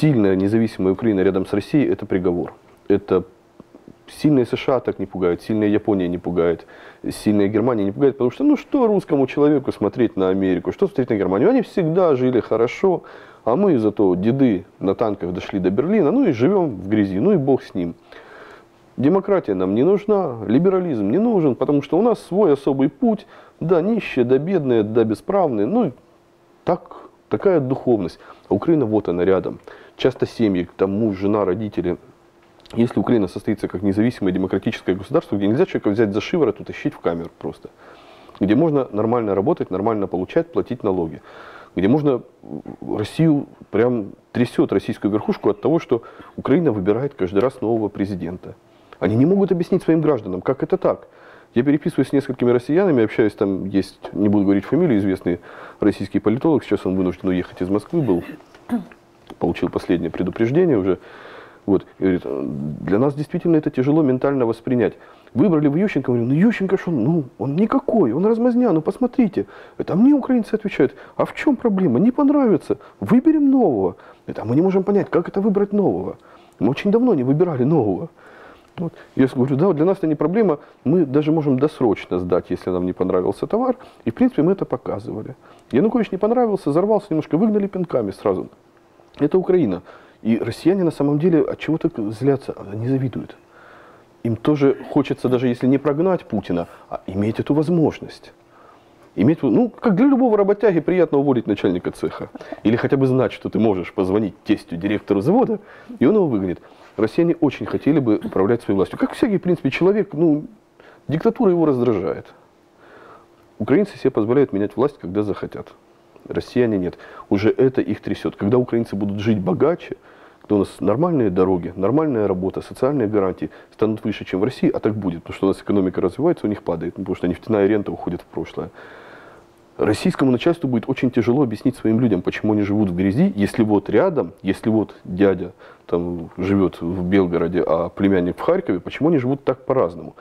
сильная независимая Украина рядом с Россией – это приговор. Это сильные США так не пугают, сильная Япония не пугает, сильная Германия не пугает, потому что ну что русскому человеку смотреть на Америку, что смотреть на Германию? Они всегда жили хорошо, а мы зато деды на танках дошли до Берлина, ну и живем в грязи, ну и бог с ним. Демократия нам не нужна, либерализм не нужен, потому что у нас свой особый путь, да нищие, да бедные, да бесправные, ну и так, такая духовность. А Украина вот она рядом, часто семьи, там муж, жена, родители. Если Украина состоится как независимое демократическое государство, где нельзя человека взять за шиворот, утащить в камеру просто, где можно нормально работать, нормально получать, платить налоги, где можно Россию прям трясет российскую верхушку от того, что Украина выбирает каждый раз нового президента. Они не могут объяснить своим гражданам, как это так. Я переписываюсь с несколькими россиянами, общаюсь, там есть, не буду говорить фамилию, известный российский политолог, сейчас он вынужден уехать из Москвы был, получил последнее предупреждение уже. Вот, говорит, для нас действительно это тяжело ментально воспринять. Выбрали вы Ющенко, говорю, ну Ющенко что, ну он никакой, он размазня, ну посмотрите. Это мне украинцы отвечают, а в чем проблема, не понравится, выберем нового. Это, а мы не можем понять, как это выбрать нового. Мы очень давно не выбирали нового. Вот. Я говорю, да, для нас это не проблема, мы даже можем досрочно сдать, если нам не понравился товар. И в принципе мы это показывали. Янукович не понравился, взорвался немножко, выгнали пинками сразу. Это Украина. И россияне на самом деле от чего так злятся, они завидуют. Им тоже хочется, даже если не прогнать Путина, а иметь эту возможность. Иметь, ну, как для любого работяги приятно уволить начальника цеха. Или хотя бы знать, что ты можешь позвонить тестю, директору завода, и он его выгонит. Россияне очень хотели бы управлять своей властью. Как всякий, в принципе, человек, ну, диктатура его раздражает. Украинцы себе позволяют менять власть, когда захотят. Россияне нет. Уже это их трясет. Когда украинцы будут жить богаче, то у нас нормальные дороги, нормальная работа, социальные гарантии станут выше, чем в России, а так будет, потому что у нас экономика развивается, у них падает, потому что нефтяная рента уходит в прошлое. Российскому начальству будет очень тяжело объяснить своим людям, почему они живут в грязи, если вот рядом, если вот дядя там живет в Белгороде, а племянник в Харькове, почему они живут так по-разному.